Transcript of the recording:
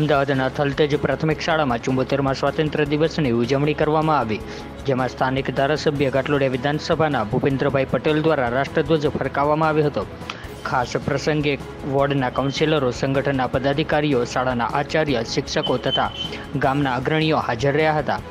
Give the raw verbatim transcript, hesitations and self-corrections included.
અમદાવાદના થલતેજ પ્રાથમિક શાળામાં ચુંબોતેરમાં સ્વાતંત્ર્ય દિવસની ઉજવણી કરવામાં આવી, જેમાં સ્થાનિક ધારાસભ્ય ઘાટલોડિયા વિધાનસભાના ભૂપેન્દ્રભાઈ પટેલ દ્વારા રાષ્ટ્રધ્વજ ફરકાવવામાં આવ્યો હતો। खास प्रसंगे वोर्डना काउंसिलरो, संगठनना पदाधिकारीओ, शाळाना आचार्य, शिक्षकों तथा गामना अग्रणीओ हाजर रह्या हता।